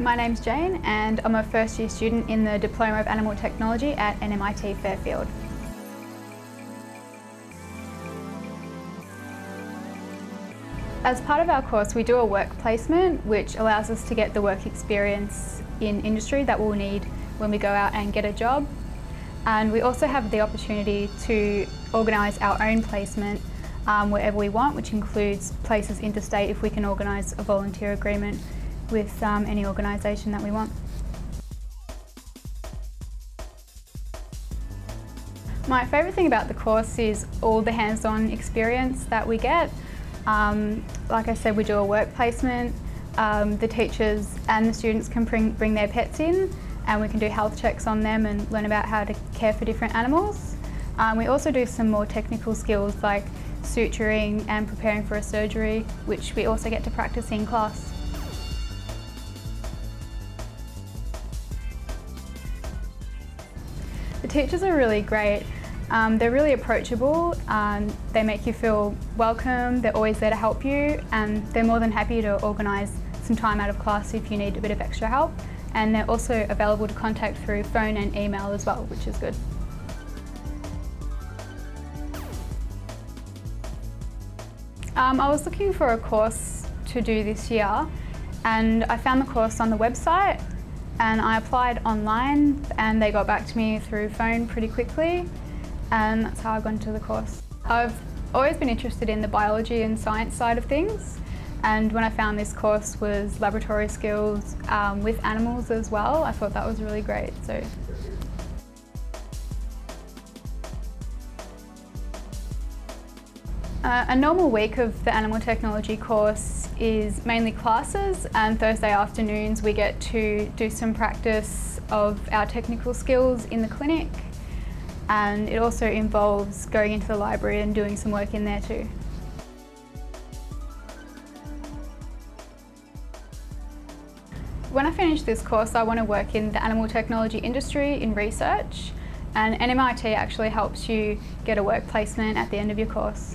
My name's Jane and I'm a first year student in the Diploma of Animal Technology at NMIT Fairfield. As part of our course we do a work placement which allows us to get the work experience in industry that we'll need when we go out and get a job, and we also have the opportunity to organise our own placement wherever we want, which includes places interstate if we can organise a volunteer agreement with any organisation that we want. My favourite thing about the course is all the hands-on experience that we get. Like I said, we do a work placement, the teachers and the students can bring their pets in and we can do health checks on them and learn about how to care for different animals. We also do some more technical skills like suturing and preparing for a surgery, which we also get to practice in class. The teachers are really great. They're really approachable, they make you feel welcome, they're always there to help you, and they're more than happy to organise some time out of class if you need a bit of extra help, and they're also available to contact through phone and email as well, which is good. I was looking for a course to do this year and I found the course on the website and I applied online and they got back to me through phone pretty quickly. And that's how I got into the course. I've always been interested in the biology and science side of things, and when I found this course was laboratory skills with animals as well. I thought that was really great. So, a normal week of the animal technology course is mainly classes, and Thursday afternoons we get to do some practice of our technical skills in the clinic. And it also involves going into the library and doing some work in there too. When I finish this course, I want to work in the animal technology industry in research, and NMIT actually helps you get a work placement at the end of your course.